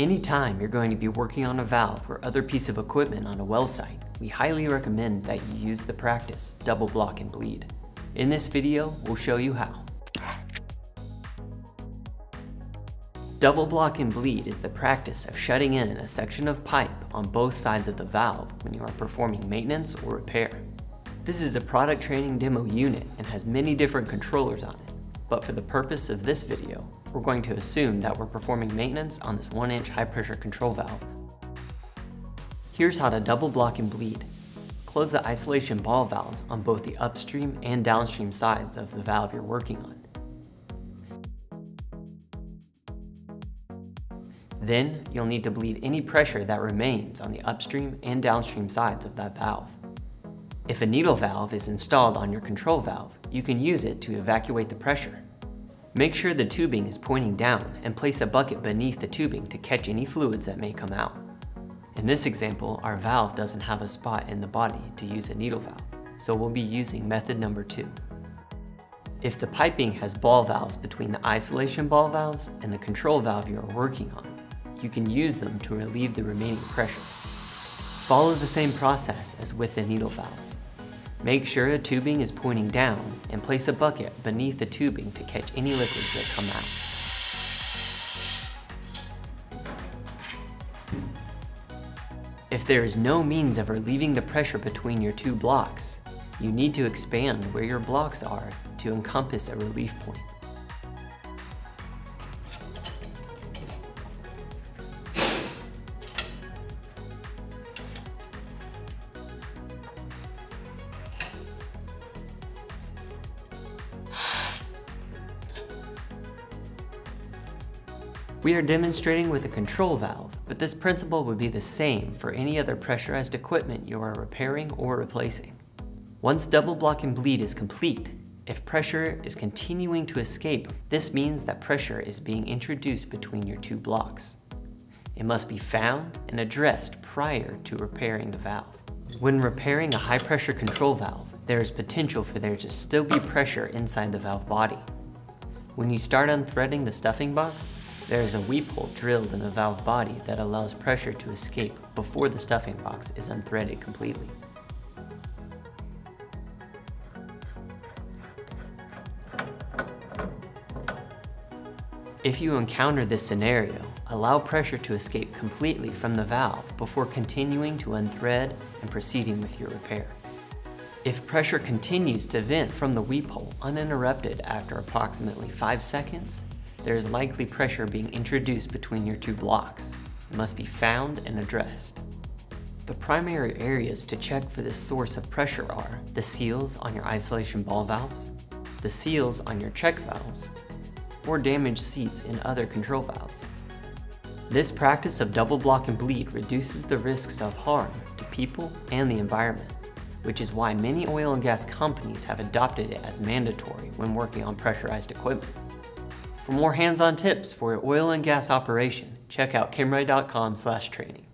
Anytime you're going to be working on a valve or other piece of equipment on a well site, we highly recommend that you use the practice Double Block and Bleed. In this video, we'll show you how. Double Block and Bleed is the practice of shutting in a section of pipe on both sides of the valve when you are performing maintenance or repair. This is a product training demo unit and has many different controllers on it, but for the purpose of this video, we're going to assume that we're performing maintenance on this 1-inch high-pressure control valve. Here's how to double block and bleed. Close the isolation ball valves on both the upstream and downstream sides of the valve you're working on. Then, you'll need to bleed any pressure that remains on the upstream and downstream sides of that valve. If a needle valve is installed on your control valve, you can use it to evacuate the pressure. Make sure the tubing is pointing down and place a bucket beneath the tubing to catch any fluids that may come out. In this example, our valve doesn't have a spot in the body to use a needle valve, so we'll be using method number 2. If the piping has ball valves between the isolation ball valves and the control valve you are working on, you can use them to relieve the remaining pressure. Follow the same process as with the needle valves. Make sure the tubing is pointing down and place a bucket beneath the tubing to catch any liquids that come out. If there is no means of relieving the pressure between your two blocks, you need to expand where your blocks are to encompass a relief point. We are demonstrating with a control valve, but this principle would be the same for any other pressurized equipment you are repairing or replacing. Once double block and bleed is complete, if pressure is continuing to escape, this means that pressure is being introduced between your two blocks. It must be found and addressed prior to repairing the valve. When repairing a high-pressure control valve, there is potential for there to still be pressure inside the valve body. When you start unthreading the stuffing box, there is a weep hole drilled in the valve body that allows pressure to escape before the stuffing box is unthreaded completely. If you encounter this scenario, allow pressure to escape completely from the valve before continuing to unthread and proceeding with your repair. If pressure continues to vent from the weep hole uninterrupted after approximately 5 seconds, there is likely pressure being introduced between your two blocks. It must be found and addressed. The primary areas to check for this source of pressure are the seals on your isolation ball valves, the seals on your check valves, or damaged seats in other control valves. This practice of double block and bleed reduces the risks of harm to people and the environment, which is why many oil and gas companies have adopted it as mandatory when working on pressurized equipment. For more hands-on tips for your oil and gas operation, check out kimray.com/training.